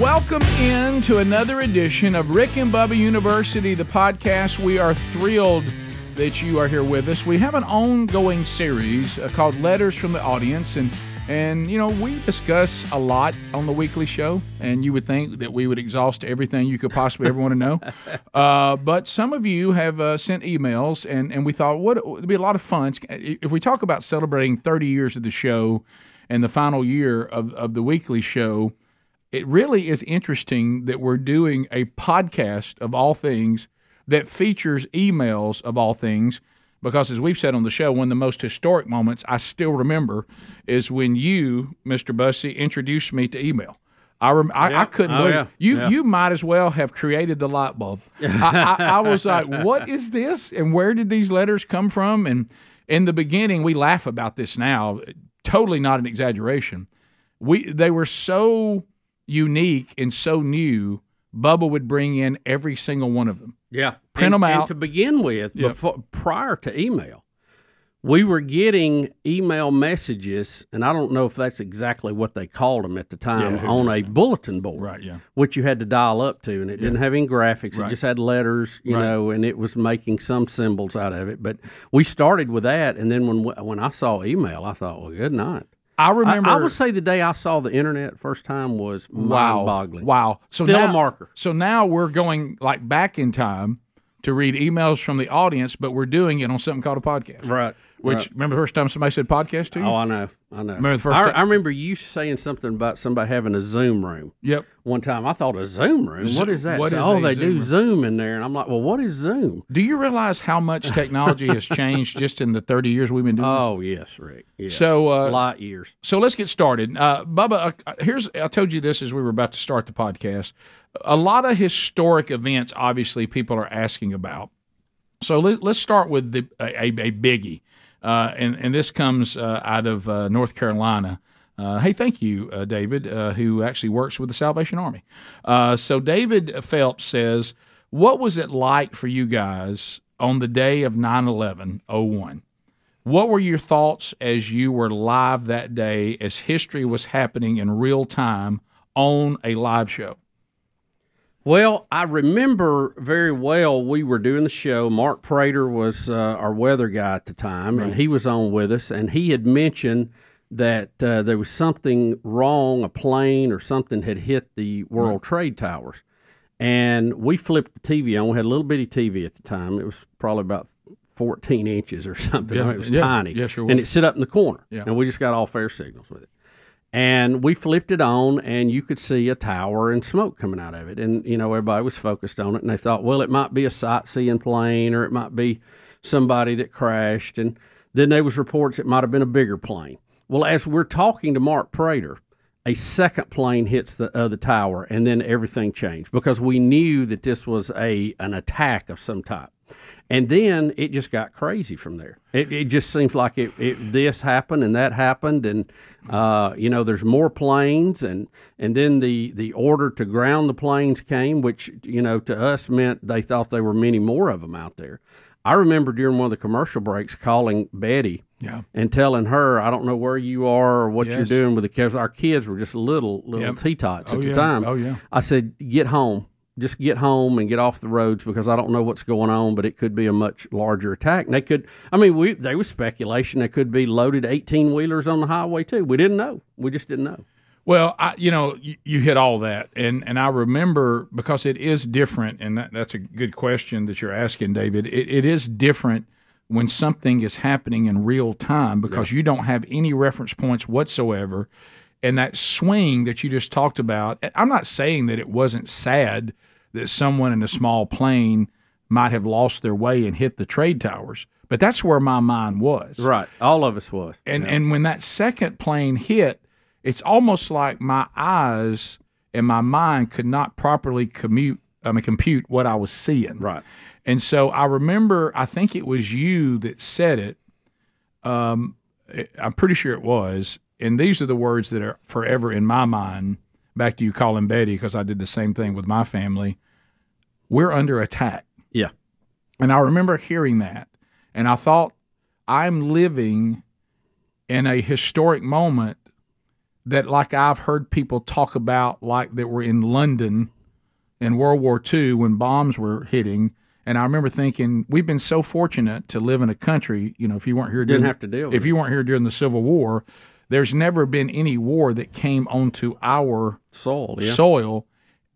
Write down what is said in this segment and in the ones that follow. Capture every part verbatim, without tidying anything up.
Welcome in to another edition of Rick and Bubba University, the podcast. We are thrilled that you are here with us. We have an ongoing series uh, called Letters from the Audience, and and you know, we discuss a lot on the weekly show, and you would think that we would exhaust everything you could possibly ever want to know. Uh, but some of you have uh, sent emails, and, and we thought, what, it'd be a lot of fun. If we talk about celebrating thirty years of the show and the final year of, of the weekly show, it really is interesting that we're doing a podcast of all things that features emails of all things, because as we've said on the show, one of the most historic moments I still remember is when you, Mister Bussey, introduced me to email. I, rem I, yeah. I couldn't oh, wait. Yeah. You, yeah. you might as well have created the light bulb. I, I, I was like, what is this? And where did these letters come from? And in the beginning, we laugh about this now, totally not an exaggeration. We, they were so unique and so new, Bubba would bring in every single one of them. Yeah. Print and, them out. And to begin with, yep. before, prior to email, we were getting email messages, and I don't know if that's exactly what they called them at the time, yeah, on a that. bulletin board, right, yeah. which you had to dial up to, and it yeah. didn't have any graphics. Right. It just had letters, you right. know, and it was making some symbols out of it. But we started with that, and then when, when I saw email, I thought, well, good night. I remember. I, I would say the day I saw the internet first time was mind-boggling. Wow! Wow! So still now, a marker. So now we're going like back in time to read emails from the audience, but we're doing it on something called a podcast, right? Which right. remember the first time somebody said podcast to you? Oh, I know, I know. Remember the first? I, time? I remember you saying something about somebody having a Zoom room. Yep. One time I thought a Zoom room. What is that? What so, is oh, they Zoom do room? Zoom in there, and I'm like, well, what is Zoom? Do you realize how much technology has changed just in the thirty years we've been doing? Oh this? yes, Rick. Yes. So uh, light years. So let's get started, uh, Bubba. Uh, here's I told you this as we were about to start the podcast. A lot of historic events, obviously, people are asking about. So let, let's start with the, a, a biggie, uh, and, and this comes uh, out of uh, North Carolina. Uh, hey, thank you, uh, David, uh, who actually works with the Salvation Army. Uh, so David Phelps says, what was it like for you guys on the day of nine eleven oh one? What were your thoughts as you were live that day, as history was happening in real time on a live show? Well, I remember very well we were doing the show. Mark Prater was uh, our weather guy at the time, right. and he was on with us, and he had mentioned that uh, there was something wrong, a plane or something had hit the World right. Trade Towers. And we flipped the T V on. We had a little bitty T V at the time. It was probably about fourteen inches or something. Yeah, I mean, it was yeah, tiny. Yeah, sure was. And it sit up in the corner, yeah. and we just got off air signals with it. And we flipped it on, and you could see a tower and smoke coming out of it. And, you know, everybody was focused on it, and they thought, well, it might be a sightseeing plane, or it might be somebody that crashed. And then there was reports it might have been a bigger plane. Well, as we're talking to Mark Prater, a second plane hits the other tower, and then everything changed, because we knew that this was a an attack of some type. And then it just got crazy from there. It, it just seems like it, it this happened and that happened, and uh, you know, there's more planes, and and then the the order to ground the planes came, which, you know, to us meant they thought there were many more of them out there. I remember during one of the commercial breaks calling Betty yeah. and telling her, I don't know where you are or what yes. you're doing with the kids. Our kids were just little little yep. teetots oh, at the yeah. time. Oh yeah, I said, get home. Just get home and get off the roads, because I don't know what's going on, but it could be a much larger attack. And they could, I mean, we, there was speculation. They could be loaded eighteen wheelers on the highway too. We didn't know. We just didn't know. Well, I, you know, you, you hit all that. And, and I remember, because it is different, and that, that's a good question that you're asking, David. It, it is different when something is happening in real time, because yeah. you don't have any reference points whatsoever. And that swing that you just talked about, I'm not saying that it wasn't sad that someone in a small plane might have lost their way and hit the trade towers, but that's where my mind was. Right. All of us was. And, yeah. and when that second plane hit, it's almost like my eyes and my mind could not properly commute, I mean, compute what I was seeing. Right. And so I remember, I think it was you that said it. Um, it, I'm pretty sure it was. And these are the words that are forever in my mind. Back to you calling Betty, because I did the same thing with my family. We're under attack. Yeah. And I remember hearing that, and I thought, I'm living in a historic moment that like I've heard people talk about, like that were in London in World War Two when bombs were hitting. And I remember thinking, we've been so fortunate to live in a country, you know, if you weren't here during, didn't have to deal with if you weren't here during the Civil War, there's never been any war that came onto our soil. Yeah. soil.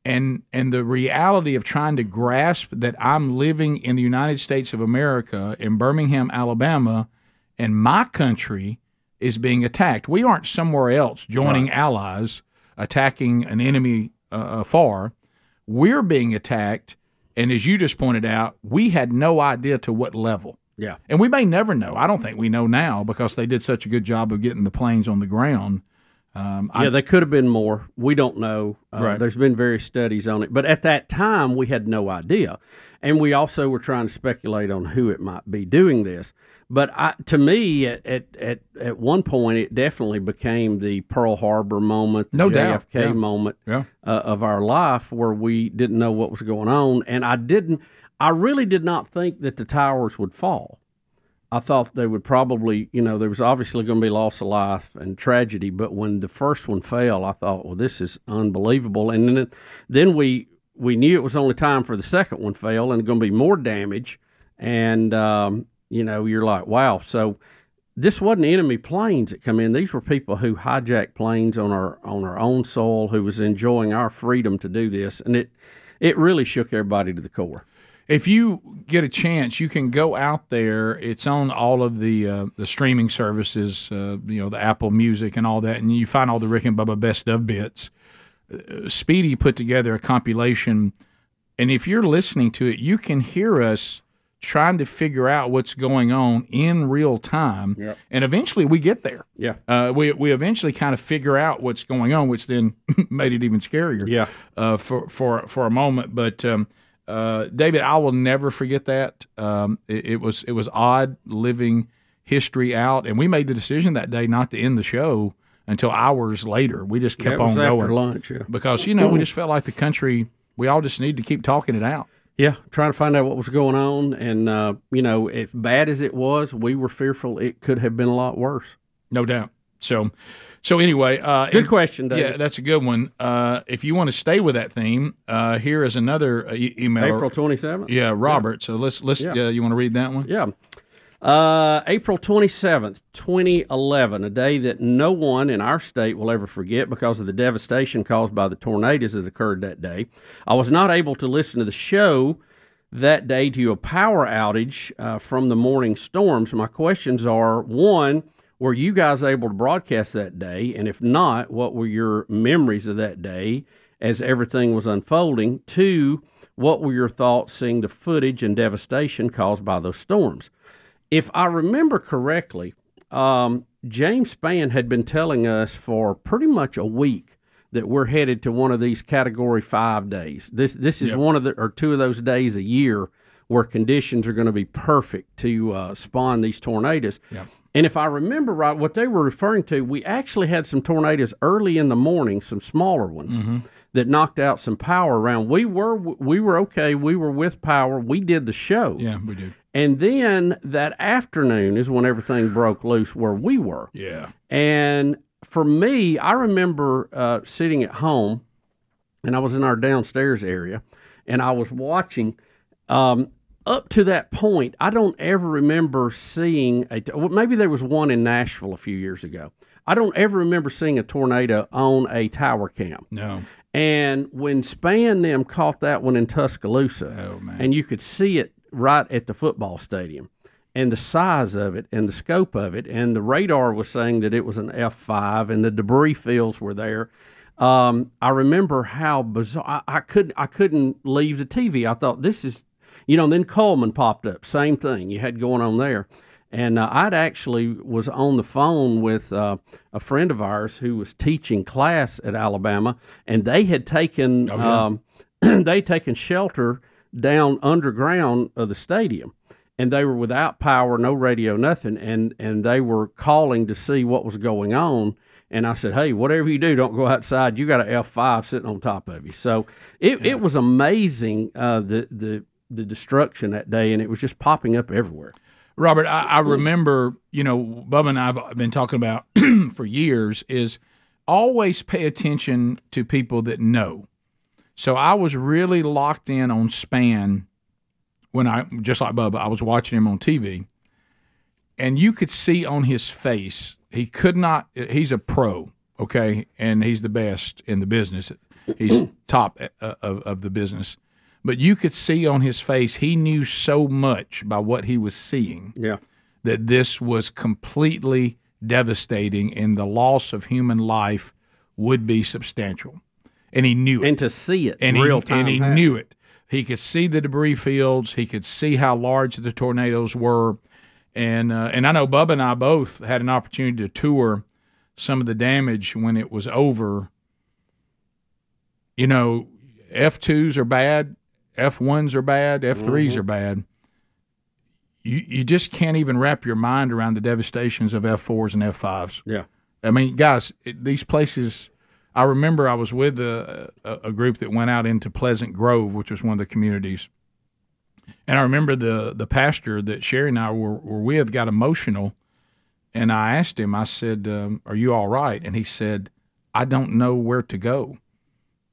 And and the reality of trying to grasp that I'm living in the United States of America in Birmingham, Alabama, and my country is being attacked. We aren't somewhere else joining right. allies, attacking an enemy uh, afar. We're being attacked. And as you just pointed out, we had no idea to what level. Yeah. And we may never know. I don't think we know now because they did such a good job of getting the planes on the ground. Um, yeah, I, they could have been more. We don't know. Uh, right. There's been various studies on it. But at that time, we had no idea. And we also were trying to speculate on who it might be doing this. But I, to me, at, at at at one point, it definitely became the Pearl Harbor moment, the no J F K yeah. moment yeah. Uh, of our life, where we didn't know what was going on. And I didn't, I really did not think that the towers would fall. I thought they would probably, you know, there was obviously going to be loss of life and tragedy. But when the first one fell, I thought, well, this is unbelievable. And then then we we knew it was only time for the second one fell, and going to be more damage. And um, you know, you're like, wow. So this wasn't enemy planes that come in. These were people who hijacked planes on our on our own soil, who was enjoying our freedom to do this. And it it really shook everybody to the core. If you get a chance, you can go out there. It's on all of the uh, the streaming services, uh, you know, the Apple Music and all that, and you find all the Rick and Bubba best of bits. Uh, Speedy put together a compilation, and if you're listening to it, you can hear us trying to figure out what's going on in real time, yep. and eventually we get there. Yeah, uh, we we eventually kind of figure out what's going on, which then made it even scarier. Yeah, uh, for for for a moment, but um, uh, David, I will never forget that. Um, it, it was it was odd living history out, and we made the decision that day not to end the show until hours later. We just kept yeah, it was on after going lunch, yeah. because you know we just felt like the country. We all just need to keep talking it out. Yeah, trying to find out what was going on. And, uh, you know, as bad as it was, we were fearful it could have been a lot worse. No doubt. So, so anyway. Uh, good question, David. Yeah, that's a good one. Uh, if you want to stay with that theme, uh, here is another uh, e email. April twenty-seventh? Yeah, Robert. Yeah. So let's, let's yeah. uh, you want to read that one? Yeah. Uh, April twenty-seventh, twenty eleven, a day that no one in our state will ever forget because of the devastation caused by the tornadoes that occurred that day. I was not able to listen to the show that day due to a power outage uh, from the morning storms. My questions are, one, were you guys able to broadcast that day? And if not, what were your memories of that day as everything was unfolding? Two, what were your thoughts seeing the footage and devastation caused by those storms? If I remember correctly, um, James Spann had been telling us for pretty much a week that we're headed to one of these Category Five days. This this is yep. one of the or two of those days a year where conditions are going to be perfect to uh, spawn these tornadoes. Yep. And if I remember right, what they were referring to, we actually had some tornadoes early in the morning, some smaller ones mm-hmm. that knocked out some power around. We were we were okay. We were with power. We did the show. Yeah, we did. And then that afternoon is when everything broke loose where we were. Yeah. And for me, I remember uh, sitting at home, and I was in our downstairs area, and I was watching. Um, up to that point, I don't ever remember seeing a well, maybe there was one in Nashville a few years ago. I don't ever remember seeing a tornado on a tower cam. No. And when Spann them caught that one in Tuscaloosa, oh, man. And you could see it right at the football stadium, and the size of it and the scope of it, and the radar was saying that it was an F five, and the debris fields were there. Um, I remember how bizarre I, I couldn't I couldn't leave the T V. I thought, this is, you know, and then Coleman popped up, same thing you had going on there. And uh, I'd actually was on the phone with uh, a friend of ours who was teaching class at Alabama, and they had taken oh, yeah. um, they'd taken shelter down underground of the stadium, and they were without power, no radio, nothing, and and they were calling to see what was going on. And I said, hey, whatever you do, don't go outside. You got an F five sitting on top of you. So it, yeah. it was amazing, uh, the the the destruction that day, and it was just popping up everywhere. Robert, I, I remember, you know, Bubba and I have been talking about for years is always pay attention to people that know. So I was really locked in on Spann when I, just like Bubba, I was watching him on T V. And you could see on his face, he could not, he's a pro, okay? And he's the best in the business. He's top uh, of, of the business. But you could see on his face, he knew so much by what he was seeing, yeah, that this was completely devastating and the loss of human life would be substantial. And he knew it. And to see it in real time. And he knew it. He could see the debris fields. He could see how large the tornadoes were. And uh, and I know Bubba and I both had an opportunity to tour some of the damage when it was over. You know, F twos are bad. F ones are bad. F threes mm-hmm. are bad. You you just can't even wrap your mind around the devastations of F fours and F fives. Yeah. I mean, guys, it, these places, I remember I was with a, a, a group that went out into Pleasant Grove, which was one of the communities. And I remember the the pastor that Sherry and I were, were with got emotional, and I asked him, I said, um, are you all right? And he said, I don't know where to go.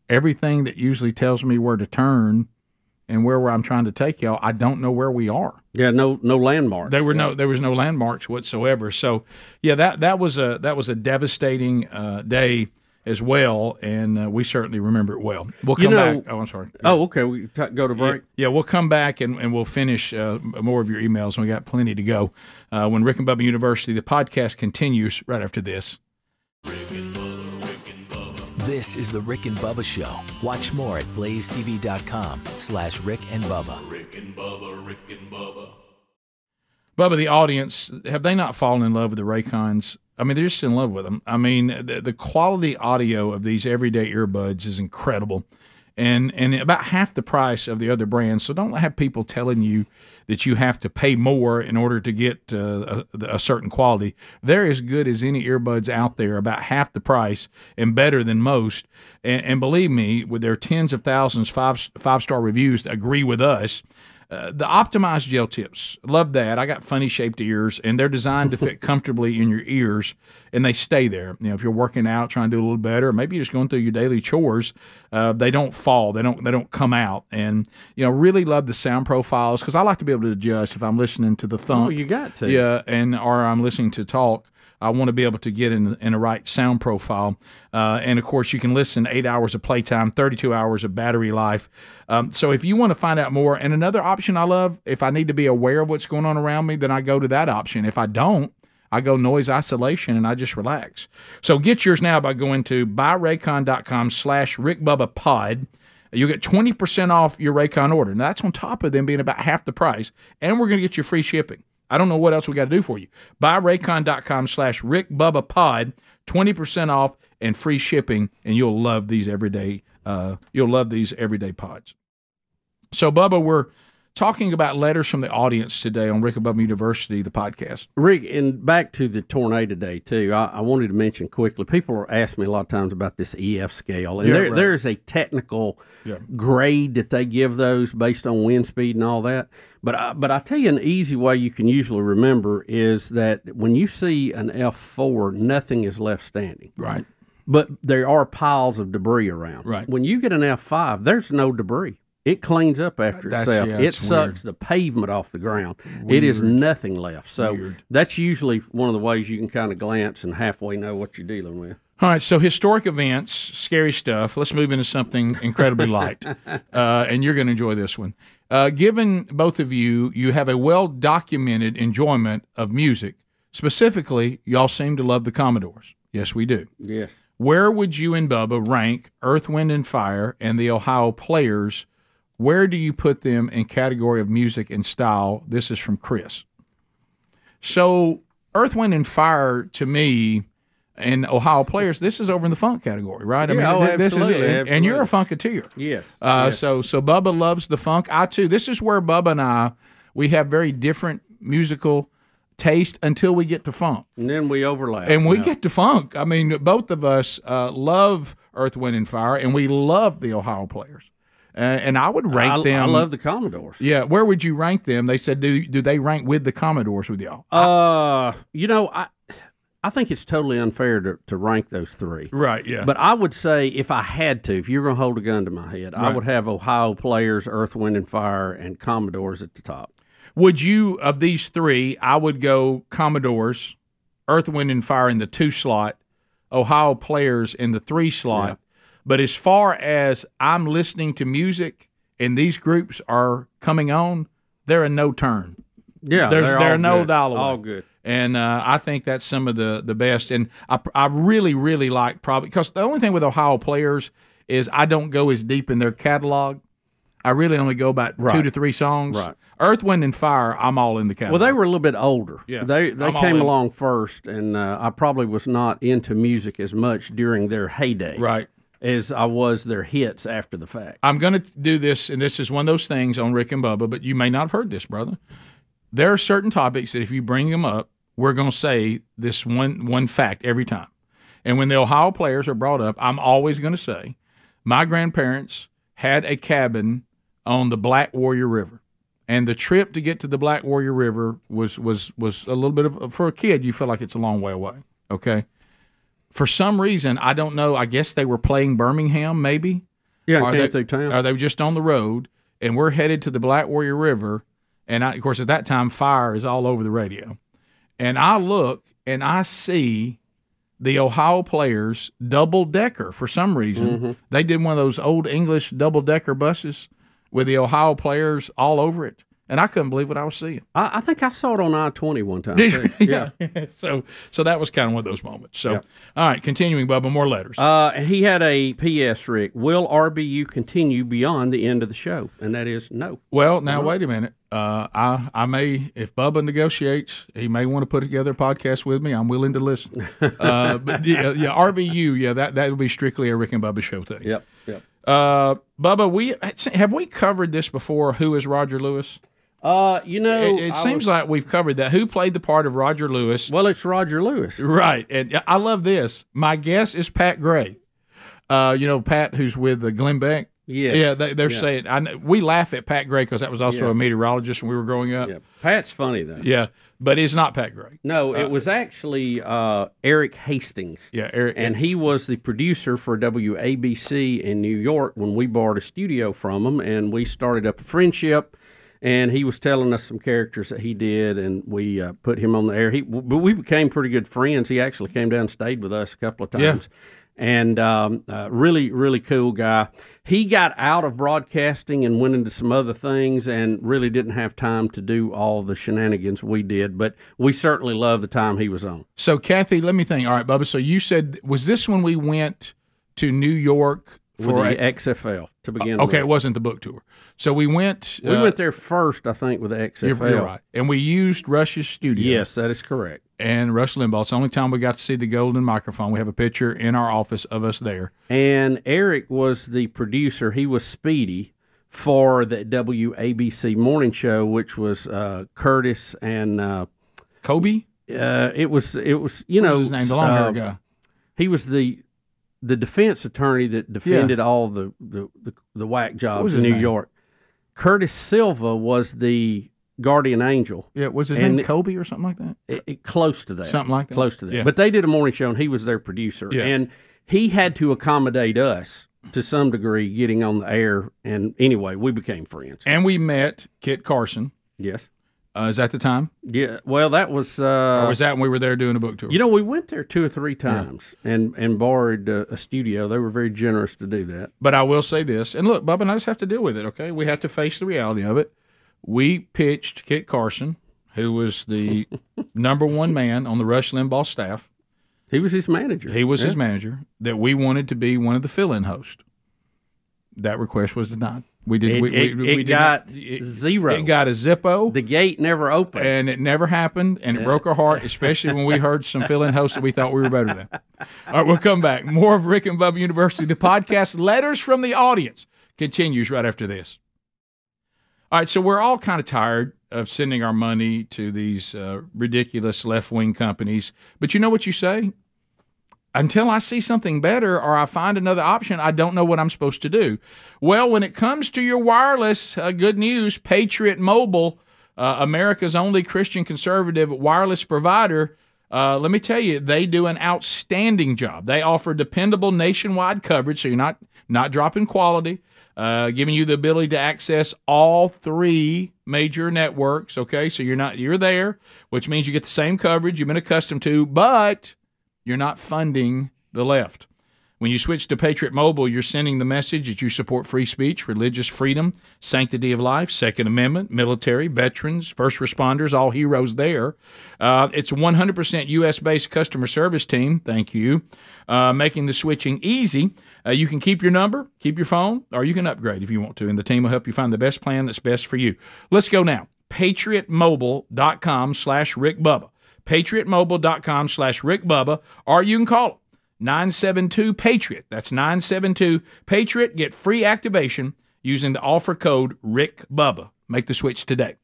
Everything that usually tells me where to turn and where, where I'm trying to take y'all, I don't know where we are. Yeah, no no landmarks. There were yeah. no there was no landmarks whatsoever. So, yeah, that that was a that was a devastating uh, day as well, and uh, we certainly remember it well. We'll come you know, back. Oh, I'm sorry. Yeah. Oh, okay. We t- go to break. Yeah, yeah, we'll come back and, and we'll finish uh, more of your emails. We got plenty to go. Uh, when Rick and Bubba University, the podcast continues right after this. Rick and Bubba, Rick and Bubba. This is the Rick and Bubba Show. Watch more at blazetv.com slash Rick and Bubba. Rick and Bubba, Rick and Bubba. Bubba, the audience, have they not fallen in love with the Raycons? I mean, they're just in love with them. I mean, the, the quality audio of these everyday earbuds is incredible, and and about half the price of the other brands. So don't have people telling you that you have to pay more in order to get uh, a, a certain quality. They're as good as any earbuds out there, about half the price and better than most. And, and believe me, with their tens of thousands five five-star reviews that agree with us, Uh, the optimized gel tips, love that. I got funny shaped ears, and they're designed to fit comfortably in your ears, and they stay there. You know, if you're working out, trying to do a little better, maybe you're just going through your daily chores, uh, they don't fall, they don't, they don't come out. And you know, really love the sound profiles because I like to be able to adjust if I'm listening to the thump. Oh, you got to, yeah, and or I'm listening to talk. I want to be able to get in, in a right sound profile. Uh, and, of course, you can listen eight hours of playtime, thirty-two hours of battery life. Um, so if you want to find out more, and another option I love, if I need to be aware of what's going on around me, then I go to that option. If I don't, I go noise isolation and I just relax. So get yours now by going to buyraycon.com slash rickbubbapod. You'll get twenty percent off your Raycon order. Now, that's on top of them being about half the price, and we're going to get you free shipping. I don't know what else we got to do for you. Buy Raycon.com slash RickBubbaPod, twenty percent off and free shipping, and you'll love these everyday uh, you'll love these everyday pods. So, Bubba, we're talking about letters from the audience today on Rick and Bubba University, the podcast. Rick, and back to the tornado day, too, I, I wanted to mention quickly, people are asking me a lot of times about this E F scale, and yeah, there, right. there is a technical yeah. grade that they give those based on wind speed and all that. But I, but I tell you, an easy way you can usually remember is that when you see an F four, nothing is left standing. Right. But there are piles of debris around. Right. When you get an F five, there's no debris. It cleans up after that's, itself. Yeah, it sucks weird. the pavement off the ground. Weird. It is nothing left. So weird. That's usually one of the ways you can kind of glance and halfway know what you're dealing with. All right, so historic events, scary stuff. Let's move into something incredibly light, uh, and you're going to enjoy this one. Uh, given both of you, you have a well-documented enjoyment of music. Specifically, y'all seem to love the Commodores. Yes, we do. Yes. Where would you and Bubba rank Earth, Wind, and Fire and the Ohio Players? Where do you put them in category of music and style? This is from Chris. So Earth, Wind, and Fire, to me, and Ohio Players, this is over in the funk category, right? Yeah, I mean, oh, th- this is it. And, absolutely. And you're a funketeer. Yes. Uh, yes. So so Bubba loves the funk. I, too. This is where Bubba and I, we have very different musical taste until we get to funk. And then we overlap. And we yeah. get to funk. I mean, both of us uh, love Earth, Wind, and Fire, and we love the Ohio Players. Uh, and I would rank I, them. I love the Commodores. Yeah, where would you rank them? They said, do do they rank with the Commodores with y'all? Uh, you know, I I think it's totally unfair to, to rank those three. Right, yeah. But I would say if I had to, if you were going to hold a gun to my head, right. I would have Ohio Players, Earth, Wind and Fire, and Commodores at the top. Would you, of these three, I would go Commodores, Earth, Wind and Fire in the two slot, Ohio Players in the three slot. Yeah. But as far as I'm listening to music and these groups are coming on, they're a no turn. Yeah, There's, they're, they're all no good. Dollar. All good. And uh, I think that's some of the, the best. And I, I really, really like probably – because the only thing with Ohio Players is I don't go as deep in their catalog. I really only go about right. two to three songs. Right. Earth, Wind, and Fire, I'm all in the catalog. Well, they were a little bit older. Yeah, They they I'm came along first, and uh, I probably was not into music as much during their heyday right. as I was their hits after the fact. I'm going to do this, and this is one of those things on Rick and Bubba, but you may not have heard this, brother. There are certain topics that if you bring them up, we're going to say this one one fact every time. And when the Ohio Players are brought up, I'm always going to say, my grandparents had a cabin on the Black Warrior River. And the trip to get to the Black Warrior River was was was a little bit of, for a kid, you feel like it's a long way away, okay? For some reason, I don't know, I guess they were playing Birmingham maybe. Yeah, I can't think time. Or they were just on the road, and we're headed to the Black Warrior River. And, I, of course, at that time, fire is all over the radio. And I look and I see the Ohio Players double decker for some reason. Mm-hmm. They did one of those old English double decker buses with the Ohio Players all over it, and I couldn't believe what I was seeing. I, I think I saw it on I twenty one time. Did you? Yeah. yeah. so so that was kind of one of those moments. So yeah. All right, continuing, Bubba, more letters. Uh, he had a P S. Rick, will R B U continue beyond the end of the show? And that is no. Well, now no. Wait a minute. Uh, I, I may, if Bubba negotiates, he may want to put together a podcast with me. I'm willing to listen. uh, but yeah, yeah, R B U, yeah, that, that would be strictly a Rick and Bubba show thing. Yep, yep. Uh, Bubba, we have we covered this before? Who is Roger Lewis? Uh, you know, it, it seems was, like we've covered that. Who played the part of Roger Lewis? Well, it's Roger Lewis, right? And I love this. My guess is Pat Gray. Uh, you know, Pat, who's with uh, Glenn Beck. Yes. Yeah, they, they're yeah. saying I know, we laugh at Pat Gray because that was also yeah. a meteorologist when we were growing up. Yeah. Pat's funny though. Yeah, but it's not Pat Gray. No, uh, it was actually uh, Eric Hastings. Yeah, Eric, and he was the producer for W A B C in New York when we borrowed a studio from him, and we started up a friendship. And he was telling us some characters that he did, and we uh, put him on the air. He, but we became pretty good friends. He actually came down and stayed with us a couple of times. Yeah. And um, uh, really, really cool guy. He got out of broadcasting and went into some other things and really didn't have time to do all the shenanigans we did, but we certainly loved the time he was on. So, Kathy, let me think. All right, Bubba, so you said, was this when we went to New York for with the a, X F L to begin uh, okay, with? Okay, it wasn't the book tour. So we went... We uh, went there first, I think, with the X F L. You're right. And we used Rush's studio. Yes, that is correct. And Rush Limbaugh. It's the only time we got to see the golden microphone. We have a picture in our office of us there. And Eric was the producer. He was Speedy for the W A B C morning show, which was uh, Curtis and uh, Kobe. Uh, it was it was you know what was his name, the long hair uh, guy. He was the the defense attorney that defended yeah. all the the, the the whack jobs in New name? York. Curtis Silva was the guardian angel. Yeah, was his and name Kobe or something like that? It, it, close to that. Something like that? Close to that. Yeah. But they did a morning show, and he was their producer. Yeah. And he had to accommodate us to some degree getting on the air. And anyway, we became friends. And we met Kit Carson. Yes. Uh, is that the time? Yeah. Well, that was... Uh, or was that when we were there doing a book tour? You know, we went there two or three times yeah. and, and borrowed a, a studio. They were very generous to do that. But I will say this. And look, Bubba and I just have to deal with it, okay? We have to face the reality of it. We pitched Kit Carson, who was the number one man on the Rush Limbaugh staff. He was his manager. He was yeah. his manager, that we wanted to be one of the fill-in hosts. That request was denied. We did. It, we, it, we, it we got did, it, zero. It got a zippo. The gate never opened. And it never happened, and it broke our heart, especially when we heard some fill-in hosts that we thought we were better than. All right, we'll come back. More of Rick and Bubba University, the podcast Letters from the Audience, continues right after this. All right, so we're all kind of tired of sending our money to these uh, ridiculous left-wing companies. But you know what you say? Until I see something better or I find another option, I don't know what I'm supposed to do. Well, when it comes to your wireless, uh, good news, Patriot Mobile, uh, America's only Christian conservative wireless provider, Uh, let me tell you, they do an outstanding job. They offer dependable nationwide coverage, so you're not, not dropping quality, uh, giving you the ability to access all three major networks, okay? So you're not you're there, which means you get the same coverage you've been accustomed to, but you're not funding the left. When you switch to Patriot Mobile, you're sending the message that you support free speech, religious freedom, sanctity of life, Second Amendment, military, veterans, first responders, all heroes there. Uh, it's a one hundred percent U S based customer service team, thank you, uh, making the switching easy. Uh, you can keep your number, keep your phone, or you can upgrade if you want to, and the team will help you find the best plan that's best for you. Let's go now. patriot mobile dot com slash Rick Bubba. patriot mobile dot com slash Rick Bubba, or you can call them. nine seven two Patriot. That's nine seven two Patriot. Get free activation using the offer code RICKBUBBA. Make the switch today.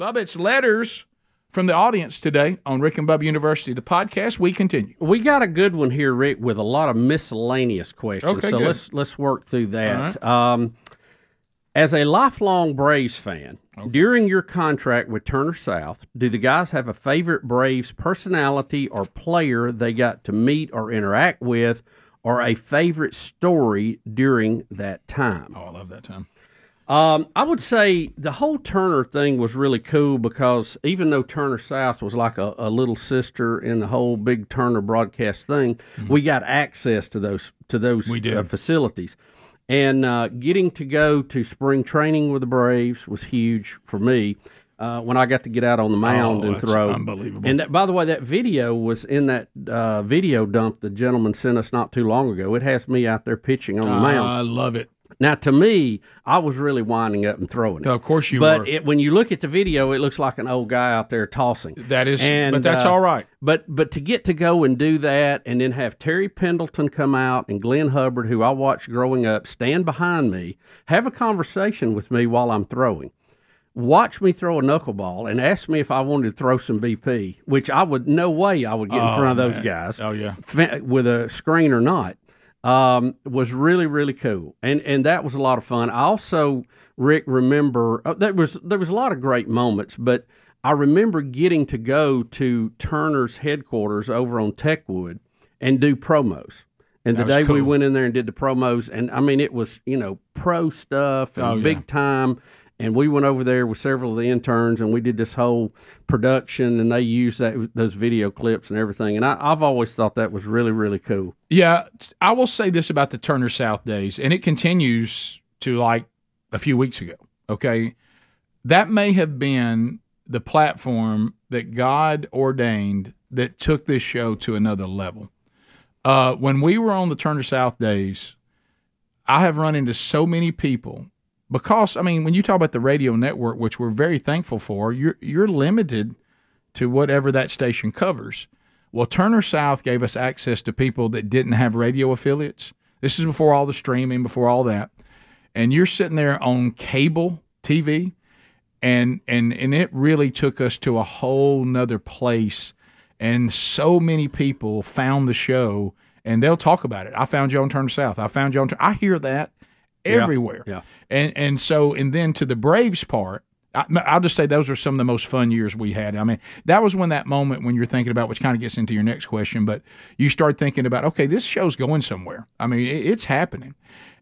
Bubba, it's letters from the audience today on Rick and Bubba University, the podcast. We continue. We got a good one here, Rick, with a lot of miscellaneous questions. Okay, so good. let's let's work through that. Uh-huh. Um, as a lifelong Braves fan, okay. during your contract with Turner South, do the guys have a favorite Braves personality or player they got to meet or interact with, or a favorite story during that time? Oh, I love that time. Um, I would say the whole Turner thing was really cool, because even though Turner South was like a, a little sister in the whole big Turner broadcast thing, mm-hmm. we got access to those, to those we did. Uh, facilities. And uh, getting to go to spring training with the Braves was huge for me uh, when I got to get out on the mound oh, and that's throw. Unbelievable. And that, by the way, that video was in that uh, video dump the gentleman sent us not too long ago. It has me out there pitching on the uh, mound. I love it. Now, to me, I was really winding up and throwing it. Of course you but were. But it, when you look at the video, it looks like an old guy out there tossing. That is, and, but that's uh, all right. But but to get to go and do that, and then have Terry Pendleton come out and Glenn Hubbard, who I watched growing up, stand behind me, have a conversation with me while I'm throwing, watch me throw a knuckleball, and ask me if I wanted to throw some B P, which I would, no way I would get oh, in front of man. those guys. Oh, yeah. With a screen or not. Um, was really, really cool. And, and that was a lot of fun. I also, Rick, remember, uh, that was, there was a lot of great moments, but I remember getting to go to Turner's headquarters over on Techwood and do promos. And the day cool. we went in there and did the promos, and I mean, it was, you know, pro stuff and oh, big yeah. time. And we went over there with several of the interns, and we did this whole production, and they used that, those video clips and everything. And I, I've always thought that was really, really cool. Yeah, I will say this about the Turner South days, and it continues to like a few weeks ago, okay? That may have been the platform that God ordained that took this show to another level. Uh, when we were on the Turner South days, I have run into so many people. Because, I mean, when you talk about the radio network, which we're very thankful for, you're, you're limited to whatever that station covers. Well, Turner South gave us access to people that didn't have radio affiliates. This is before all the streaming, before all that. And you're sitting there on cable T V, and, and, and it really took us to a whole nother place. And so many people found the show, and they'll talk about it. I found you on Turner South. I found you on Turner. I hear that. Everywhere. Yeah, yeah. And and so, and then to the Braves part, I, I'll just say those are some of the most fun years we had. I mean, that was when that moment when you're thinking about, which kind of gets into your next question, but you start thinking about, okay, this show's going somewhere. I mean, it, it's happening.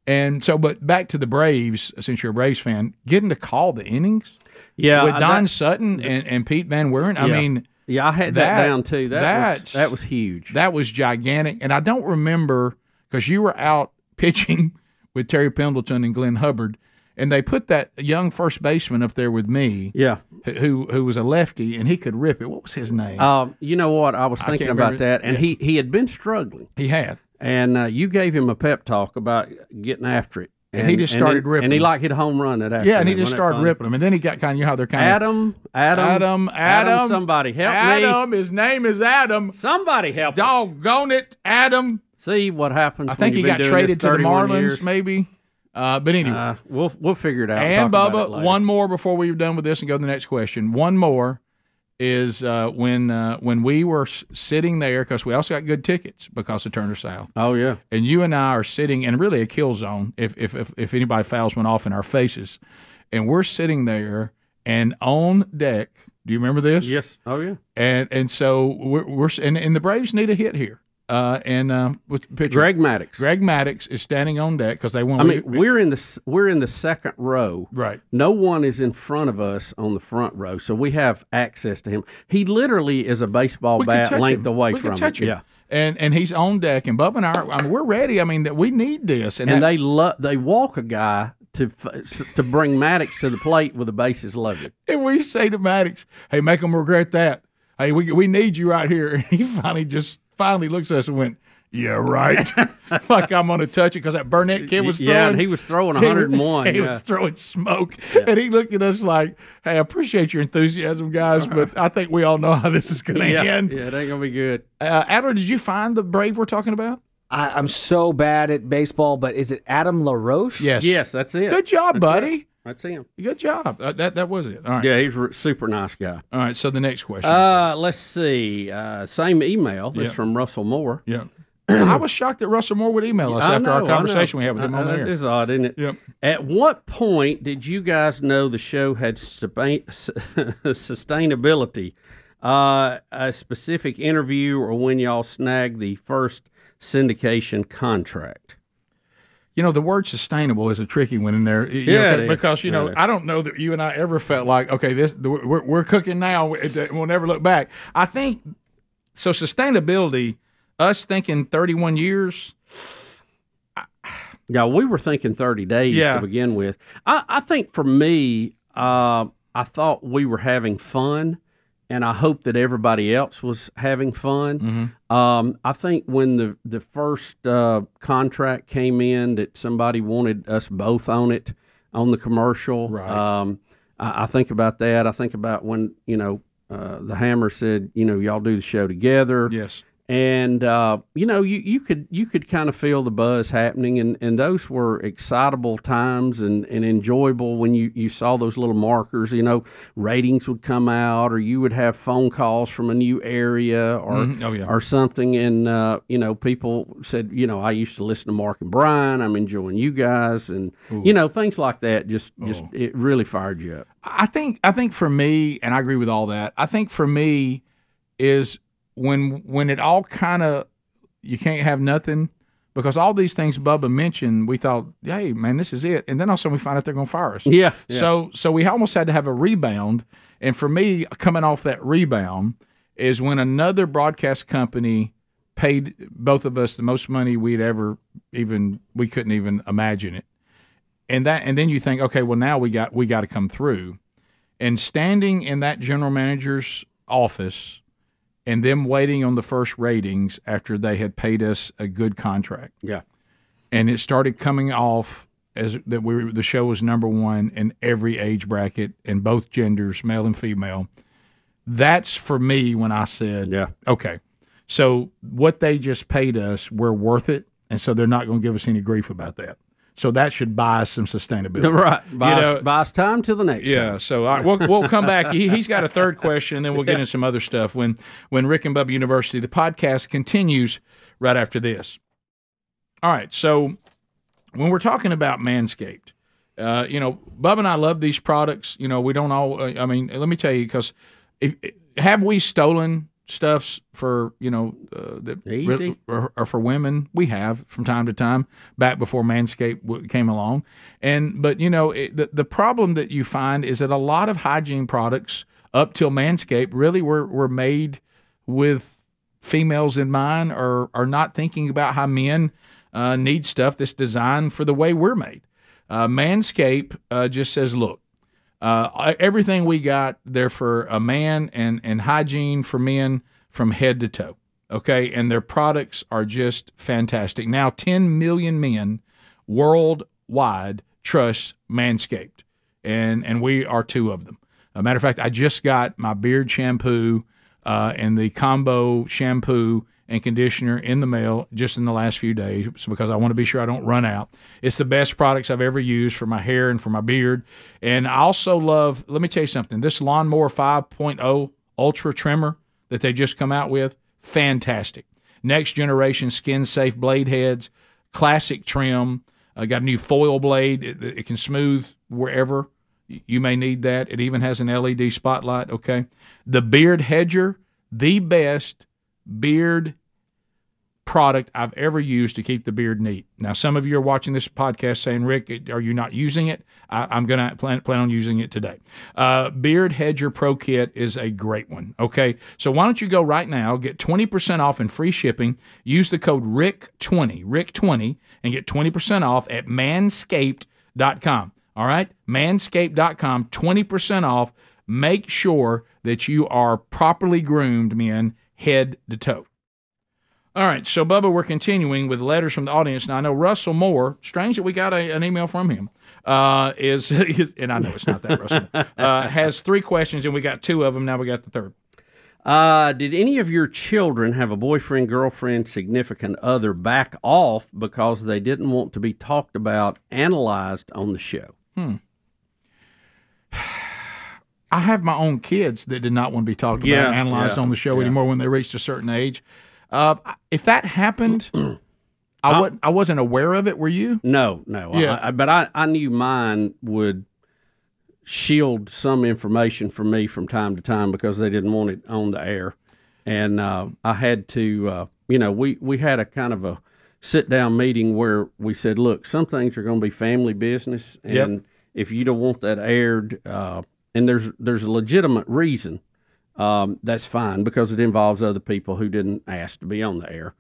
And so, but back to the Braves, since you're a Braves fan, getting to call the innings yeah, with Don that, Sutton and, and Pete Van Wieren, I yeah. mean. Yeah, I had that, that down too. That, that, was, that was huge. That was gigantic. And I don't remember, because you were out pitching with Terry Pendleton and Glenn Hubbard, and they put that young first baseman up there with me, yeah, who who was a lefty, and he could rip it. What was his name? Um, you know what? I was thinking I about that, and yeah. he, he had been struggling. He had. And uh, you gave him a pep talk about getting after it. And, and he just started and he, ripping. And he like hit a home run that afternoon. Yeah, and he just started ripping them. And then he got kind of, you know how they're kind Adam, of. Adam, Adam, Adam. Adam, somebody help Adam, me. Adam, his name is Adam. Somebody help Doggone us. it, Adam. See what happens. I think he got traded to the Marlins, years. maybe. Uh, but anyway, uh, we'll we'll figure it out. And Bubba, one more before we're done with this and go to the next question. One more is uh, when uh, when we were sitting there, because we also got good tickets because of Turner South. Oh yeah. And you and I are sitting in really a kill zone. If if if, if anybody fouls one off in our faces, and we're sitting there, and on deck Do you remember this? Yes. Oh yeah. And and so we're, we're and, and the Braves need a hit here. Uh, and uh, with pitcher, Greg Maddux. Greg Maddux is standing on deck because they want. I mean, leave. we're in the we're in the second row. Right. No one is in front of us on the front row, so we have access to him. He literally is a baseball we bat length him. away we from it. Him. Yeah. And and he's on deck, and Bubba and I, are, I mean, we're ready. I mean, that we need this. And, and that, they lo they walk a guy to to bring Maddux to the plate with the bases loaded. And we say to Maddux, "Hey, make them regret that. Hey, we we need you right here." And he finally just. Finally looks at us and went, yeah, right. Like I'm going to touch it because that Burnett kid was throwing. Yeah, and he was throwing one oh one. He, he yeah. was throwing smoke. Yeah. And he looked at us like, hey, I appreciate your enthusiasm, guys, but I think we all know how this is going to yeah, end. Yeah, it ain't going to be good. Uh, Adler, did you find the Brave we're talking about? I, I'm so bad at baseball, but is it Adam LaRoche? Yes. Yes, that's it. Good job, that's buddy. It. That's him. Good job. Uh, that that was it. All right. Yeah, he's a super nice guy. All right. So the next question. Uh, let's see. Uh, same email. It's yeah. from Russell Moore. Yeah. I was shocked that Russell Moore would email us I after know, our conversation we had with him I, on there. It is odd, isn't it? Yep. At what point did you guys know the show had sustainability? Uh, a specific interview, or when y'all snagged the first syndication contract? You know, the word sustainable is a tricky one in there. You yeah, know, because, you know, yeah. I don't know that you and I ever felt like, okay, this we're, we're cooking now. We'll never look back. I think, so sustainability, us thinking thirty-one years. I, yeah, we were thinking thirty days yeah. to begin with. I, I think for me, uh, I thought we were having fun, and I hope that everybody else was having fun. Mm-hmm. Um, I think when the, the first uh, contract came in that somebody wanted us both on it, on the commercial, right. um, I, I think about that. I think about when, you know, uh, the Hammer said, you know, y'all do the show together. Yes. And, uh, you know, you, you could you could kind of feel the buzz happening, and, and those were excitable times and, and enjoyable when you, you saw those little markers, you know, ratings would come out, or you would have phone calls from a new area or mm-hmm. oh, yeah. or something. And, uh, you know, people said, you know, I used to listen to Mark and Brian. I'm enjoying you guys. And, Ooh. you know, things like that just, just oh. it really fired you up. I think, I think for me, and I agree with all that, I think for me is – When when it all kind of, you can't have nothing, because all these things Bubba mentioned, we thought, hey, man, this is it. And then also we find out they're going to fire us. Yeah, yeah. So so we almost had to have a rebound. And for me, coming off that rebound is when another broadcast company paid both of us the most money we'd ever even, we couldn't even imagine it. And that and then you think, okay, well, now we got we got to come through. And standing in that general manager's office and them waiting on the first ratings after they had paid us a good contract. Yeah. And it started coming off as that we were, the show was number one in every age bracket and both genders, male and female. That's for me when I said, yeah. okay, so what they just paid us, we're worth it, and so they're not going to give us any grief about that. So that should buy us some sustainability. Right. Buy, you know, us, buy us time till the next Yeah, time. So all right, we'll, we'll come back. He, he's got a third question, and then we'll get yeah. into some other stuff when, when Rick and Bubba University, the podcast, continues right after this. All right, so when we're talking about Manscaped, uh, you know, Bubba and I love these products. You know, we don't all uh, – I mean, let me tell you, because have we stolen – stuffs for, you know, uh, that Easy. Or, or for women, we have from time to time, back before Manscaped w came along. And but, you know, it, the, the problem that you find is that a lot of hygiene products up till Manscaped really were, were made with females in mind, or are not thinking about how men uh, need stuff that's designed for the way we're made. Uh, Manscaped uh, just says, look, Uh, everything we got there for a man, and, and hygiene for men from head to toe, okay? And their products are just fantastic. Now, ten million men worldwide trust Manscaped, and, and we are two of them. As a matter of fact, I just got my beard shampoo uh, and the combo shampoo and conditioner in the mail just in the last few days, because I want to be sure I don't run out. It's the best products I've ever used for my hair and for my beard. And I also love, let me tell you something, this Lawnmower five point oh Ultra Trimmer that they just come out with, fantastic. Next generation skin-safe blade heads, classic trim. I got a new foil blade. It, it can smooth wherever. You may need that. It even has an L E D spotlight, okay? The Beard Hedger, the best beard product I've ever used to keep the beard neat. Now, some of you are watching this podcast saying, Rick, are you not using it? I, I'm going to plan, plan on using it today. Uh, Beard Hedger Pro Kit is a great one, okay? So why don't you go right now, get twenty percent off and free shipping. Use the code Rick twenty, Rick twenty, and get twenty percent off at manscaped dot com. All right, manscaped dot com, twenty percent off. Make sure that you are properly groomed, men, head to toe. All right, so, Bubba, we're continuing with letters from the audience. Now, I know Russell Moore, strange that we got a, an email from him, uh, is, is, and I know it's not that, Russell, uh, has three questions, and we got two of them. Now we got the third. Uh, did any of your children have a boyfriend, girlfriend, significant other back off because they didn't want to be talked about, analyzed on the show? Hmm. I have my own kids that did not want to be talked about yeah, and analyzed yeah, on the show yeah. anymore when they reached a certain age. Uh, if that happened, I wasn't, I wasn't aware of it. Were you? No, no. Yeah. I, I, but I, I knew mine would shield some information from me from time to time because they didn't want it on the air. And uh, I had to, uh, you know, we, we had a kind of a sit-down meeting where we said, look, some things are going to be family business. And yep. if you don't want that aired, uh, and there's there's a legitimate reason, Um, that's fine because it involves other people who didn't ask to be on the air.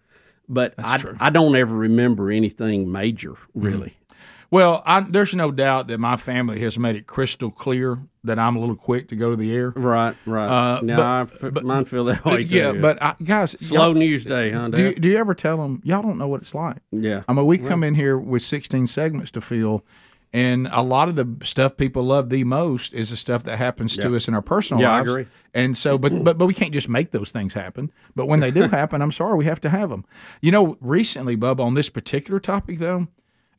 But I, I don't ever remember anything major, really. Mm. Well, I, there's no doubt that my family has made it crystal clear that I'm a little quick to go to the air. Right, right. Uh, no, but, I, but, mine feel that way, too. Yeah, but I, guys... Slow news day, huh, Dad? Do you, do you ever tell them, y'all don't know what it's like? Yeah. I mean, we come right. in here with sixteen segments to fill. And a lot of the stuff people love the most is the stuff that happens yeah. to us in our personal yeah, lives. I agree. And so, but, but but we can't just make those things happen. But when they do happen, I'm sorry, we have to have them. You know, recently, Bubba, on this particular topic, though,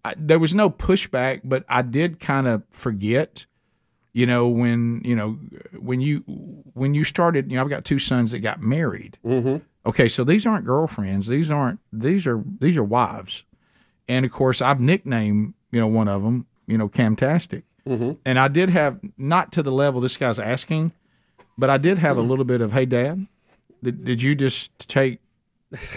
I, there was no pushback, but I did kind of forget. You know, when you know when you when you started. You know, I've got two sons that got married. Mm-hmm. Okay, so these aren't girlfriends. These aren't. These are these are wives. And of course, I've nicknamed you know one of them. You know, Camtastic. Mm-hmm. And I did have, not to the level this guy's asking, but I did have mm-hmm. a little bit of, hey, Dad, did, did you just take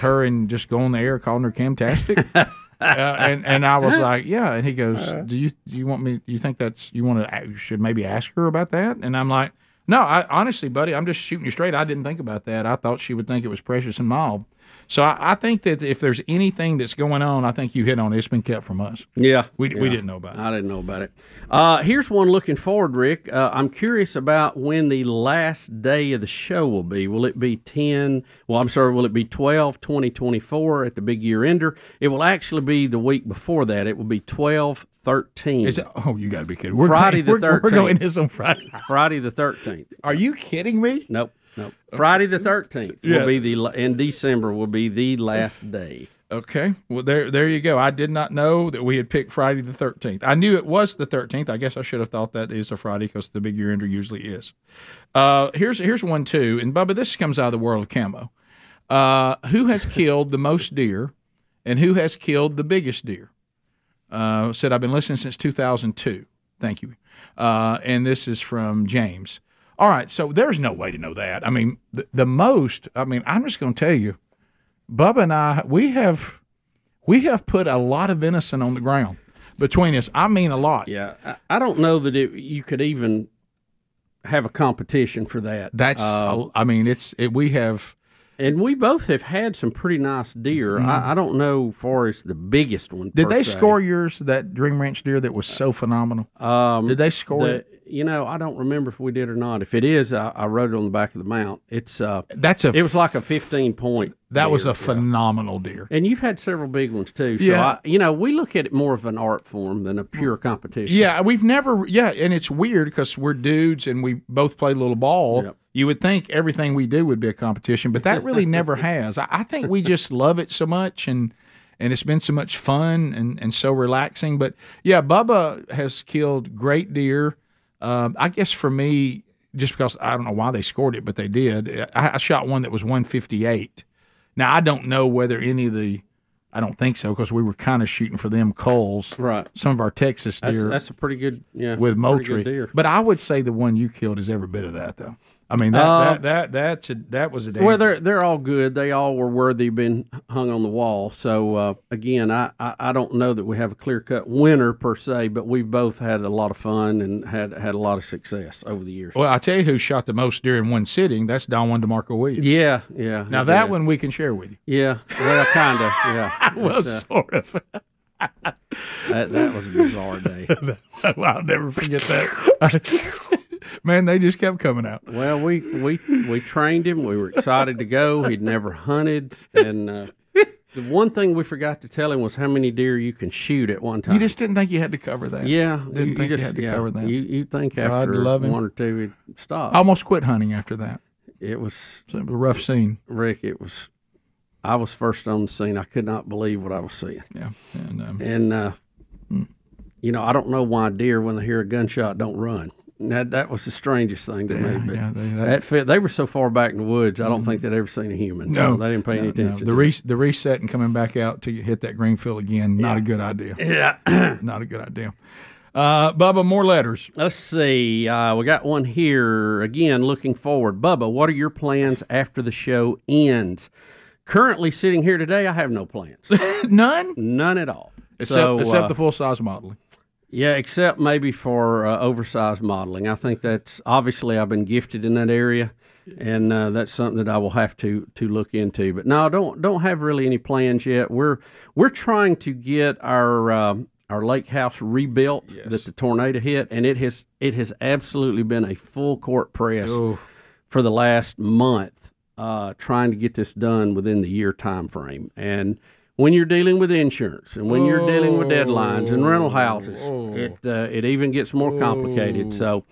her and just go on the air calling her Camtastic? uh, and, and I was like, yeah. And he goes, uh, do you do you want me, you think that's, you want to, you should maybe ask her about that? And I'm like, no, I honestly, buddy, I'm just shooting you straight. I didn't think about that. I thought she would think it was precious and mild. So I, I think that if there's anything that's going on, I think you hit on it. It's been kept from us. Yeah. We, yeah. we didn't know about it. I didn't know about it. Uh, here's one looking forward, Rick. Uh, I'm curious about when the last day of the show will be. Will it be ten? Well, I'm sorry. Will it be twelve, twenty, twenty-four at the big year ender? It will actually be the week before that. It will be twelve, thirteen. Is it, oh, you got to be kidding. We're Friday going, the thirteenth. We're, we're going this on Friday. Friday the thirteenth. Are you kidding me? Nope. No. Friday the thirteenth will yeah. be the in December will be the last day. Okay. Well, there there you go. I did not know that we had picked Friday the thirteenth. I knew it was the thirteenth. I guess I should have thought that is a Friday because the big year ender usually is. Uh, here's here's one too. And Bubba, this comes out of the world of camo. Uh, who has killed the most deer, and who has killed the biggest deer? Uh, said I've been listening since two thousand two. Thank you. Uh, and this is from James. All right, so there's no way to know that. I mean, the, the most, I mean, I'm just going to tell you, Bubba and I, we have we have put a lot of venison on the ground between us. I mean, a lot. Yeah, I, I don't know that it, you could even have a competition for that. That's, uh, I mean, it's it, we have. And we both have had some pretty nice deer. Mm-hmm. I, I don't know far as the biggest one. Did they se. score yours, that Dream Ranch deer that was so phenomenal? Um, Did they score the, it? You know, I don't remember if we did or not. If it is, I, I wrote it on the back of the mount. It's uh, that's a. It was like a fifteen point. That deer, was a yeah. phenomenal deer. And you've had several big ones too. So yeah. I, you know, we look at it more of an art form than a pure competition. Yeah, we've never. Yeah, and it's weird because we're dudes and we both play little ball. Yep. You would think everything we do would be a competition, but that really never has. I, I think we just love it so much and. And it's been so much fun and, and so relaxing. But, yeah, Bubba has killed great deer. Um, I guess for me, just because I don't know why they scored it, but they did. I, I shot one that was one fifty-eight. Now, I don't know whether any of the I don't think so, because we were kind of shooting for them culls. Right. Some of our Texas deer. That's, that's a pretty good, yeah, with Moultrie. But I would say the one you killed is every bit of that, though. I mean, that uh, that that that's a, that was a damn. Well, they're they're all good. They all were worthy of being hung on the wall. So uh, again, I, I I don't know that we have a clear cut winner per se, but we both had a lot of fun and had had a lot of success over the years. Well, I tell you who shot the most deer in one sitting. That's Don Juan DeMarco Williams. Yeah, yeah. Now that did. One we can share with you. Yeah, well, kind of. Yeah, well, uh, sort of. that that was a bizarre day. I'll never forget that. Man, they just kept coming out. Well, we we we trained him. We were excited to go. He'd never hunted, and uh, the one thing we forgot to tell him was how many deer you can shoot at one time. You just didn't think you had to cover that. Yeah, didn't you, think you, just, you had to yeah, cover that. You you think God after one or two he'd stop. I almost quit hunting after that. It was, it was a rough scene, Rick. It was. I was first on the scene. I could not believe what I was seeing. Yeah, and um, and uh, hmm. you know, I don't know why deer, when they hear a gunshot, don't run. That that was the strangest thing to yeah, me. But yeah, they, that, that fit, they were so far back in the woods. I don't think they'd ever seen a human. No, so they didn't pay no, any attention. No. The re the reset and coming back out to hit that green field again. Not yeah. a good idea. Yeah, not a good idea. Uh, Bubba, more letters. Let's see. Uh, we got one here again. Looking forward, Bubba. What are your plans after the show ends? Currently sitting here today, I have no plans. None. None at all. Except so, except uh, the full size modeling. Yeah, except maybe for uh, oversized modeling. I think that's obviously I've been gifted in that area, and uh, that's something that I will have to to look into. But no, don't don't have really any plans yet. We're we're trying to get our um, our lake house rebuilt yes. that the tornado hit, and it has it has absolutely been a full court press oh. for the last month, uh, trying to get this done within the year time frame. And when you're dealing with insurance and when you're dealing with deadlines and rental houses, it uh, it even gets more complicated. So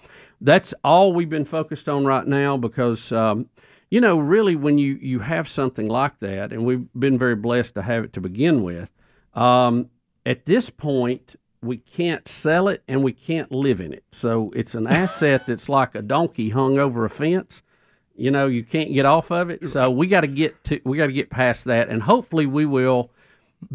that's all we've been focused on right now because, um, you know, really when you, you have something like that, and we've been very blessed to have it to begin with, um, at this point we can't sell it and we can't live in it. So it's an asset that's like a donkey hung over a fence. You know, you can't get off of it. So we got to get to we got to get past that, and hopefully we will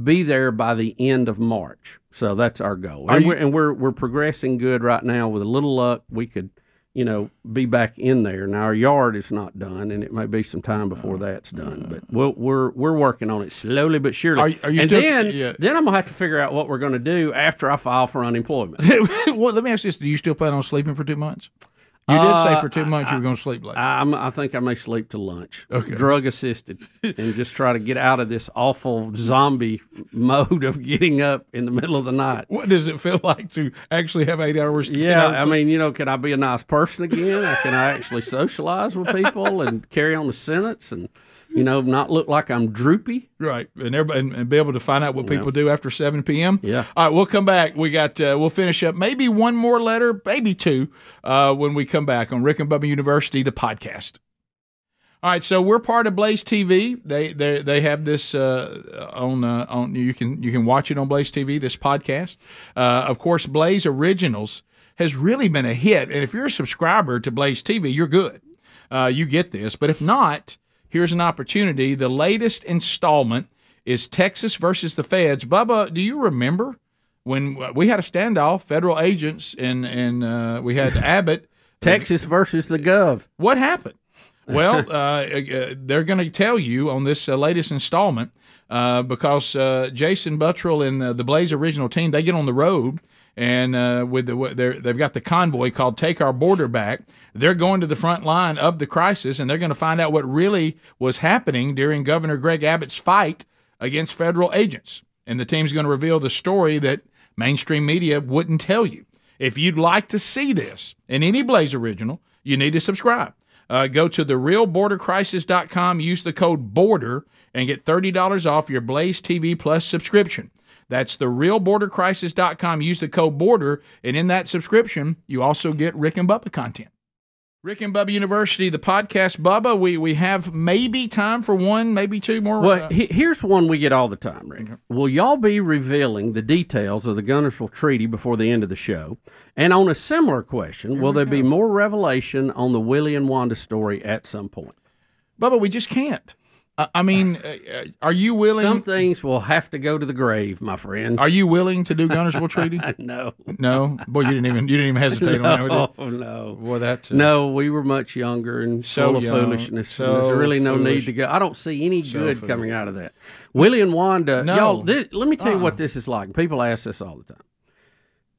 be there by the end of March. So that's our goal. And, you, we're, and we're we're progressing good right now. With a little luck, we could, you know, be back in there. Now our yard is not done, and it may be some time before uh, that's done. Uh, but we'll, we're we're working on it slowly but surely. Are you, are you and still, then yeah. then I'm gonna have to figure out what we're gonna do after I file for unemployment. Well, let me ask you this: do you still plan on sleeping for two months? You did say for two months uh, I, you were going to sleep late. I, I think I may sleep till lunch, okay. drug assisted, and just try to get out of this awful zombie mode of getting up in the middle of the night. What does it feel like to actually have eight hours? To yeah, hours I mean, you know, can I be a nice person again? Can I actually socialize with people and carry on the sentence and, you know, not look like I'm droopy? Right, and everybody, and, and be able to find out what people yeah. do after seven P M Yeah. All right, we'll come back. We got uh, we'll finish up maybe one more letter, maybe two, uh, when we come back on Rick and Bubba University, the podcast. All right, so we're part of Blaze T V. They they they have this uh, on uh, on you can you can watch it on Blaze T V. This podcast, uh, of course, Blaze Originals has really been a hit, and if you're a subscriber to Blaze T V, you're good. Uh, you get this, but if not, here's an opportunity. The latest installment is Texas versus the Feds. Bubba, do you remember when we had a standoff, federal agents, and, and uh, we had Abbott. Texas versus the Gov. What happened? Well, uh, they're going to tell you on this uh, latest installment uh, because uh, Jason Buttrell and the, the Blaze Original team, they get on the road. And uh, with the, they've got the convoy called Take Our Border Back. They're going to the front line of the crisis, and they're going to find out what really was happening during Governor Greg Abbott's fight against federal agents. And the team's going to reveal the story that mainstream media wouldn't tell you. If you'd like to see this in any Blaze Original, you need to subscribe. Uh, go to the real border crisis dot com, use the code BORDER, and get thirty dollars off your Blaze T V Plus subscription. That's the real border crisis dot com. Use the code BORDER, and in that subscription, you also get Rick and Bubba content. Rick and Bubba University, the podcast. Bubba, we, we have maybe time for one, maybe two more. Well, uh, he, here's one we get all the time, Rick. Okay. Will y'all be revealing the details of the Guntersville Treaty before the end of the show? And on a similar question, there will there go. be more revelation on the Willie and Wanda story at some point? Bubba, we just can't. I mean, are you willing? Some things will have to go to the grave, my friends. Are you willing to do Guntersville Treaty? No, no. Boy, you didn't even you didn't even hesitate no, on that. Oh no, boy, that. Uh, no, we were much younger and so full of young, foolishness. So there's really no foolish. need to go. I don't see any so good foolish. coming out of that. Willie and Wanda, no. y'all. Let me tell you uh-uh. what this is like. People ask this all the time.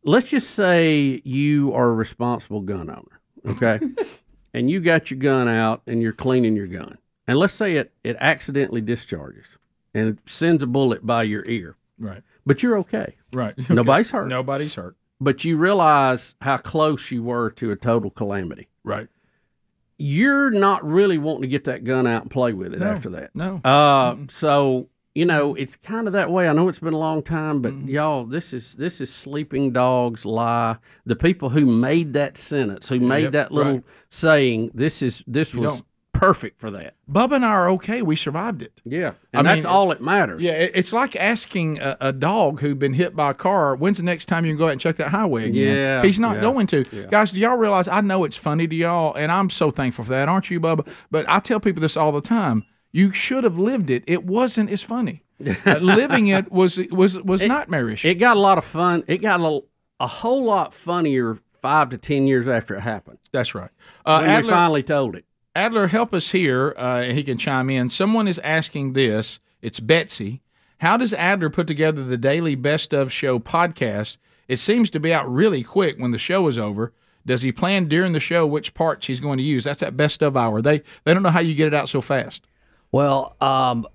Let's just say you are a responsible gun owner, okay, and you got your gun out and you're cleaning your gun. And let's say it, it accidentally discharges and sends a bullet by your ear. Right. But you're okay. Right. Okay. Nobody's hurt. Nobody's hurt. But you realize how close you were to a total calamity. Right. You're not really wanting to get that gun out and play with it no, after that. No. Uh, mm-hmm. So, you know, it's kind of that way. I know it's been a long time, but mm-hmm. y'all, this is this is sleeping dogs lie. The people who made that sentence, who made yep, that little right. saying, this is this you was... don't. Perfect for that. Bubba and I are okay. We survived it. Yeah, and I that's mean, all that matters. Yeah, it's like asking a, a dog who'd been hit by a car, when's the next time you can go out and check that highway again? Yeah, he's not yeah, going to. Yeah. Guys, do y'all realize, I know it's funny to y'all, and I'm so thankful for that, aren't you, Bubba? But I tell people this all the time. You should have lived it. It wasn't as funny. uh, living it was was was it, nightmarish. It got a lot of fun. It got a, a whole lot funnier five to ten years after it happened. That's right. Uh, when Adler, we finally told it. Adler, help us here, uh, and he can chime in. Someone is asking this. It's Betsy. How does Adler put together the daily Best of Show podcast? It seems to be out really quick when the show is over. Does he plan during the show which parts he's going to use? That's that Best of hour. They they don't know how you get it out so fast. Well, um,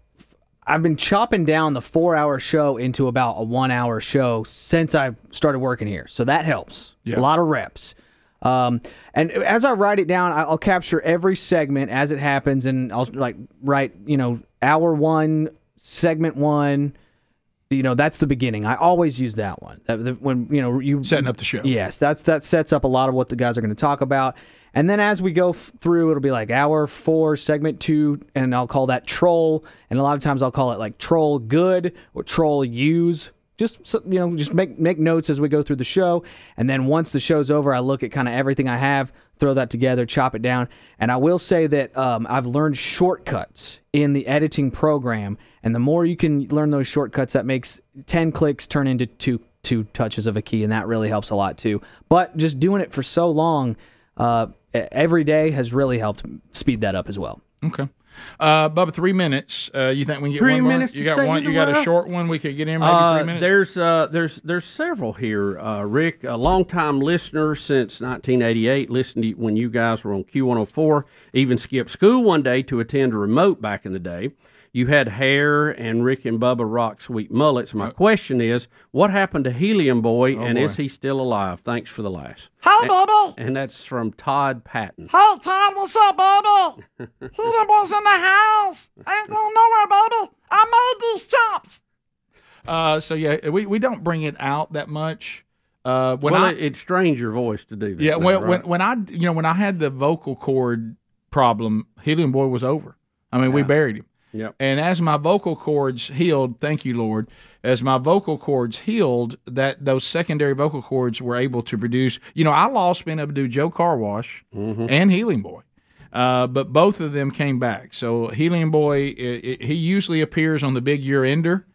I've been chopping down the four-hour show into about a one-hour show since I started working here, so that helps. Yeah. A lot of reps. Um, and as I write it down, I'll capture every segment as it happens, and I'll like write, you know, hour one, segment one, you know, that's the beginning. I always use that one when, you know, you setting up the show. Yes. That's, that sets up a lot of what the guys are going to talk about. And then as we go through, it'll be like hour four, segment two, and I'll call that troll. And a lot of times I'll call it like troll good or troll use. Just, you know, just make make notes as we go through the show, and then once the show's over, I look at kind of everything I have, throw that together, chop it down, and I will say that um, I've learned shortcuts in the editing program, and the more you can learn those shortcuts, that makes ten clicks turn into two two touches of a key, and that really helps a lot too. But just doing it for so long, uh, every day has really helped speed that up as well. Okay. Uh, Bubba, three minutes. Uh, you think we can get three one more? Minutes you got one. You got a short one. We could get in maybe uh, three minutes. There's uh, there's there's several here. Uh, Rick, a longtime listener since nineteen eighty-eight, listened to you when you guys were on Q one oh four. Even skipped school one day to attend a remote back in the day. You had hair, and Rick and Bubba rock sweet mullets. My uh, question is, what happened to Helium Boy, oh and boy. is he still alive? Thanks for the laughs. Hi, and, Bubba. And that's from Todd Patton. Hi, Todd. What's up, Bubba? Helium Boy's in the house. I ain't going nowhere, Bubba. I made these chops. Uh, so, yeah, we, we don't bring it out that much. Uh, when well, I, it strains your voice to do that. Yeah, when, right? when, when I, you know, when I had the vocal cord problem, Helium Boy was over. I mean, yeah. we buried him. Yep. And as my vocal cords healed, thank you, Lord, as my vocal cords healed, that those secondary vocal cords were able to produce, you know, I lost being able to do Joe Car Wash mm-hmm. and Healing Boy, uh, but both of them came back. So Healing Boy, it, it, he usually appears on the big year ender.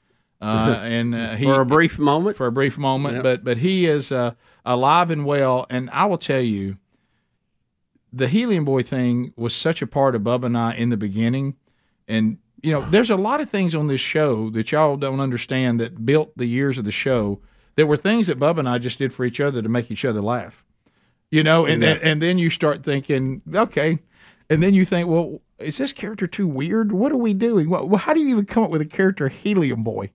Uh, and uh, he, for a brief moment. For a brief moment. Yep. But, but he is uh, alive and well, and I will tell you, the Helium Boy thing was such a part of Bubba and I in the beginning, and you know, there's a lot of things on this show that y'all don't understand that built the years of the show. There were things that Bubba and I just did for each other to make each other laugh, you know, and, yeah. and, and then you start thinking, okay. And then you think, well, is this character too weird? What are we doing? Well, how do you even come up with a character Helium Boy?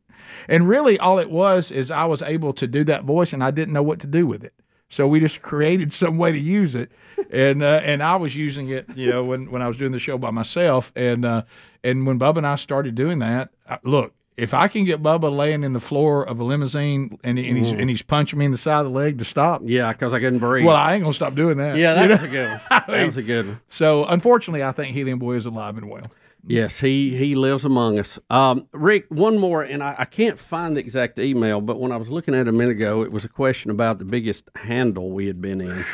And really all it was is I was able to do that voice and I didn't know what to do with it. So we just created some way to use it. And, uh, and I was using it, you know, when, when I was doing the show by myself and, uh, And when Bubba and I started doing that, I, look, if I can get Bubba laying in the floor of a limousine and, and, he's, and he's punching me in the side of the leg to stop. Yeah, because I couldn't breathe. Well, I ain't going to stop doing that. Yeah, that you was know? a good one. I mean, that was a good one. So, unfortunately, I think Helium Boy is alive and well. Yes, he, he lives among us. Um, Rick, one more, and I, I can't find the exact email, but when I was looking at it a minute ago, it was a question about the biggest handle we had been in.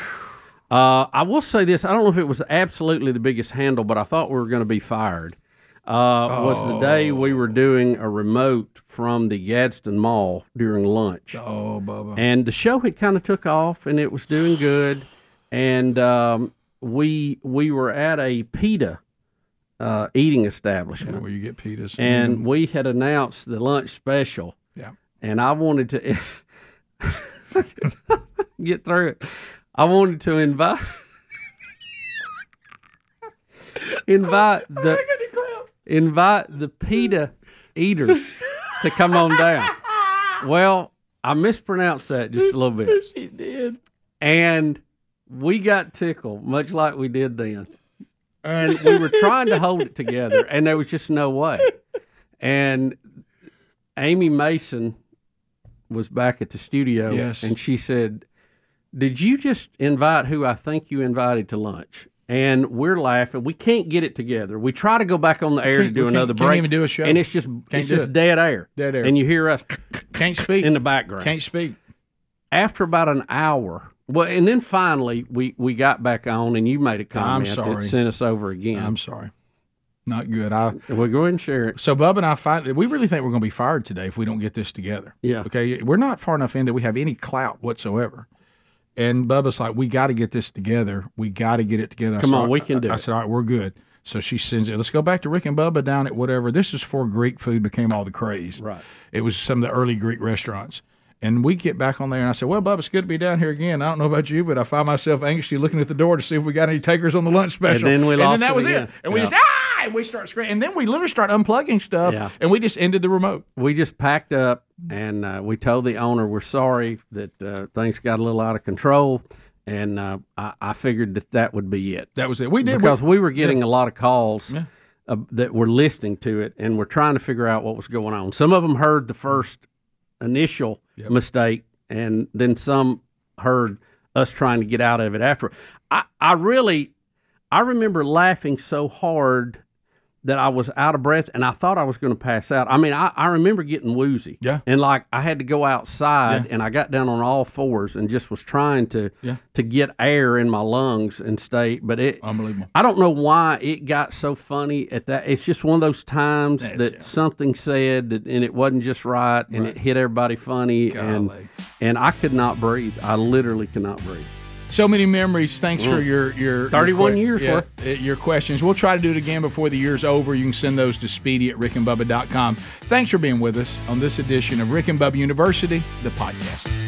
Uh, I will say this. I don't know if it was absolutely the biggest handle, but I thought we were going to be fired. uh, oh. was the day we were doing a remote from the Gadsden Mall during lunch. Oh, Bubba. And the show had kind of took off, and it was doing good. And um, we we were at a PETA uh, eating establishment. Yeah, where you get PETAs. And, and we had announced the lunch special. Yeah. And I wanted to get through it. I wanted to invite... Invite the invite the PETA eaters to come on down. Well, I mispronounced that just a little bit. She did, and we got tickled much like we did then. And we were trying to hold it together, and there was just no way. And Amy Mason was back at the studio, yes. and she said, "Did you just invite who I think you invited to lunch?" And we're laughing. We can't get it together. We try to go back on the air to do another break. Can't even do a show. And it's just can't it's just it. dead air. Dead air. And you hear us can't speak in the background. Can't speak. After about an hour, well, and then finally we we got back on, and you made a comment I'm sorry. that sent us over again. I'm sorry. Not good. I we'll go ahead and share it. So Bub and I find we really think we're going to be fired today if we don't get this together. Yeah. Okay. We're not far enough in that we have any clout whatsoever. And Bubba's like, we got to get this together. We got to get it together. Come on, we can do it. I said, all right, we're good. So she sends it. Let's go back to Rick and Bubba down at whatever. This is before Greek food became all the craze. Right. It was some of the early Greek restaurants. And we get back on there, and I said, well, Bubba, it's good to be down here again. I don't know about you, but I find myself anxiously looking at the door to see if we got any takers on the lunch special. And then we lost it. And then that was it. And we just, ah! And we start screaming. And then we literally start unplugging stuff, yeah. and we just ended the remote. We just packed up, and uh, we told the owner we're sorry that uh, things got a little out of control. And uh, I, I figured that that would be it. That was it. We did. Because we, we were getting yeah. a lot of calls. Yeah. Uh, that were listening to it, and we're trying to figure out what was going on. Some of them heard the first initial yep. mistake, and then some heard us trying to get out of it after. I, I really, I remember laughing so hard that I was out of breath, and I thought I was going to pass out. I mean, I, I remember getting woozy. Yeah. And, like, I had to go outside, yeah. and I got down on all fours and just was trying to yeah. to get air in my lungs and stay. But it, Unbelievable. I don't know why it got so funny at that. It's just one of those times That's that it. something said, that, and it wasn't just right, and right. it hit everybody funny. Golly. And and I could not breathe. I literally could not breathe. So many memories. Thanks mm. for your your thirty-one your, years yeah, worth. Your questions. We'll try to do it again before the year's over. You can send those to Speedy at Rick and Bubba dot com. Thanks for being with us on this edition of Rick and Bubba University, the podcast.